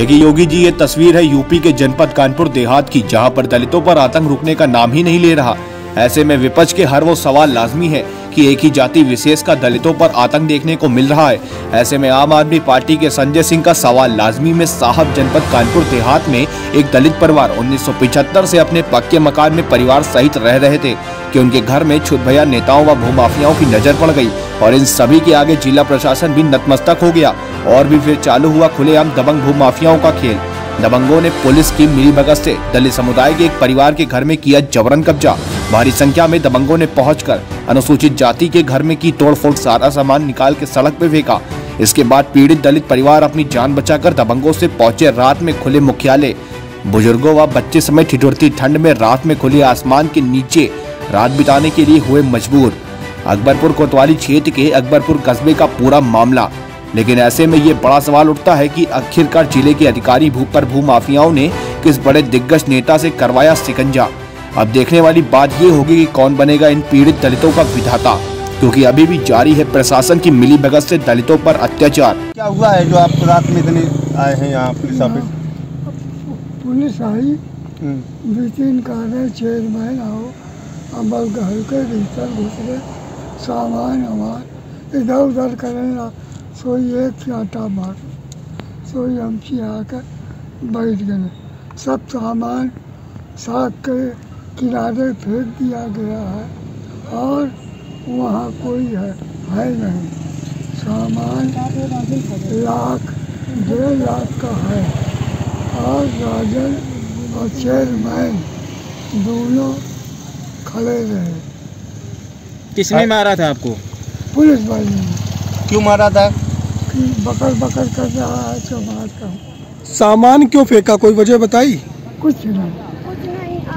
देखिए योगी जी, ये तस्वीर है यूपी के जनपद कानपुर देहात की, जहां पर दलितों पर आतंक रुकने का नाम ही नहीं ले रहा। ऐसे में विपक्ष के हर वो सवाल लाजमी है कि एक ही जाति विशेष का दलितों पर आतंक देखने को मिल रहा है। ऐसे में आम आदमी पार्टी के संजय सिंह का सवाल लाजमी में साहब, जनपद कानपुर देहात में एक दलित परिवार 1975 से अपने पक्के मकान में परिवार सहित रह रहे थे कि उनके घर में छुत भैया नेताओं व भूमाफियाओं की नजर पड़ गई और इन सभी के आगे जिला प्रशासन भी नतमस्तक हो गया। और भी फिर चालू हुआ खुलेआम दबंग भूमाफियाओं का खेल। दबंगों ने पुलिस की मिलीभगत से दलित समुदाय के एक परिवार के घर में किया जबरन कब्जा। भारी संख्या में दबंगों ने पहुंचकर अनुसूचित जाति के घर में की तोड़फोड़, सारा सामान निकाल के सड़क पे फेंका। इसके बाद पीड़ित दलित परिवार अपनी जान बचाकर दबंगों से पहुंचे रात में खुले मुख्यालय। बुजुर्गों व बच्चे समेत ठिठुरती ठंड में रात में खुले आसमान के नीचे रात बिताने के लिए हुए मजबूर। अकबरपुर कोतवाली क्षेत्र के अकबरपुर कस्बे का पूरा मामला। लेकिन ऐसे में ये बड़ा सवाल उठता है कि आखिरकार जिले के अधिकारी भूमाफियाओं ने किस बड़े दिग्गज नेता से करवाया शिकंजा। अब देखने वाली बात ये होगी कि कौन बनेगा इन पीड़ित दलितों का विधाता, क्योंकि अभी भी जारी है प्रशासन की मिलीभगत से दलितों पर अत्याचार। क्या हुआ है जो आप रात में इतने आए हैं यहाँ पुलिस ऑफिस? पुलिस आई, दो तीन कारें, चेयरमैन आओ, अब घर के भीतर घुसरे, सामान वामान इधर उधर करें, सोई एक आटा मार, सोई अमची आकर बैठ गए। सब सामान साग के किनारे फेंक दिया गया है और वहाँ कोई है नहीं। सामान लाख 1.5 लाख का है और राजन और चेयरमैन दोनों खड़े रहे। किसने मारा था आपको? पुलिस वाले ने। क्यों मारा था? कि बकर बकर कर रहा है चमार का। सामान क्यों फेंका, कोई वजह बताई? कुछ नहीं,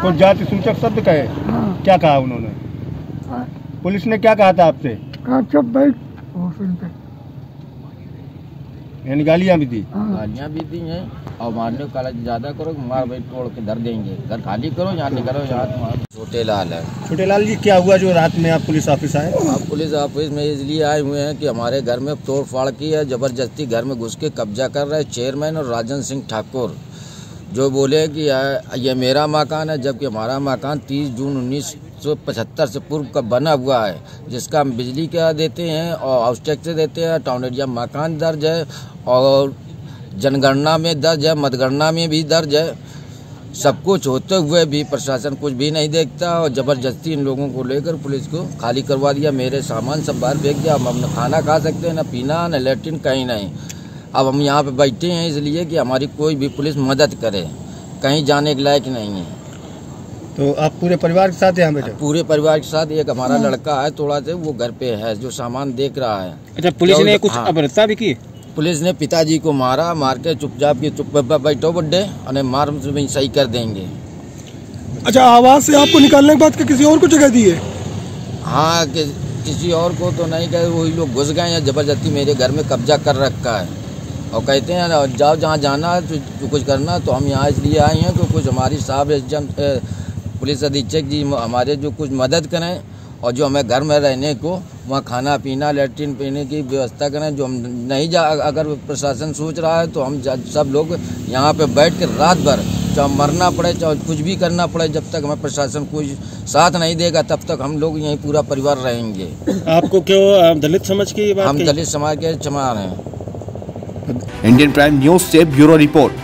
कोई जाति सूचक शब्द कहे? हाँ। क्या कहा उन्होंने? हाँ। पुलिस ने क्या कहा था आपसे? आप सब बैठ यानी गालियाँ भी दी? हाँ। गालियाँ भी दी हैं और मारने का ज्यादा करो, मार भाई तोड़ के धर देंगे, घर खाली करो, यहाँ निकलो, यहाँ। छोटे लाल है। छोटे लाल जी, क्या हुआ जो रात में आप पुलिस ऑफिस आए? आप पुलिस ऑफिस में इसलिए आए हुए हैं कि हमारे घर में तोड़ फाड़ की है, जबरदस्ती घर में घुस के कब्जा कर रहे चेयरमैन और राजन सिंह ठाकुर, जो बोले कि ये मेरा मकान है, जबकि हमारा मकान 30 जून 1975 से पूर्व का बना हुआ है, जिसका हम बिजली का देते हैं और हाउस टैक्स देते हैं। टाउन एरिया मकान दर्ज है और जनगणना में दर्ज है, मतगणना में भी दर्ज है। सब कुछ होते हुए भी प्रशासन कुछ भी नहीं देखता और ज़बरदस्ती इन लोगों को लेकर पुलिस को खाली करवा दिया। मेरे सामान सब बाहर फेंक दिया। हम न खाना खा सकते हैं, न पीना, न लेट्रिन, कहीं नहीं। अब हम यहाँ पे बैठे हैं इसलिए कि हमारी कोई भी पुलिस मदद करे, कहीं जाने के लायक नहीं है। तो आप पूरे परिवार के साथ यहाँ बैठे? पूरे परिवार के साथ। एक हमारा लड़का है थोड़ा से, वो घर पे है, जो सामान देख रहा है। अच्छा, पुलिस ने कुछ अभद्रता भी की? पुलिस ने पिताजी को मारा, मार के चुपचाप के चुप बैठो बड्डे, और मार में सही कर देंगे। अच्छा, आवाज से आपको निकालने के बाद किसी और को जगह दी है? हाँ, किसी और को तो नहीं गए, वही लोग घुस गए हैं, जबरदस्ती मेरे घर में कब्जा कर रखा है और कहते हैं जाओ जहाँ जाना है, तो कुछ करना। तो हम यहाँ इसलिए आए हैं कि कुछ हमारी साहब पुलिस अधीक्षक जी हमारे जो कुछ मदद करें और जो हमें घर में रहने को वहाँ खाना पीना, लेट्रिन पीने की व्यवस्था करें, जो हम नहीं जा। अगर प्रशासन सोच रहा है तो हम सब लोग यहाँ पे बैठ कर रात भर, चाहे मरना पड़े, चाहे कुछ भी करना पड़े, जब तक हमें प्रशासन कोई साथ नहीं देगा तब तक हम लोग यहीं पूरा परिवार रहेंगे। आपको क्यों दलित समझ के? हम दलित समाज के चमार हैं। इंडियन प्राइम न्यूज़ से ब्यूरो रिपोर्ट।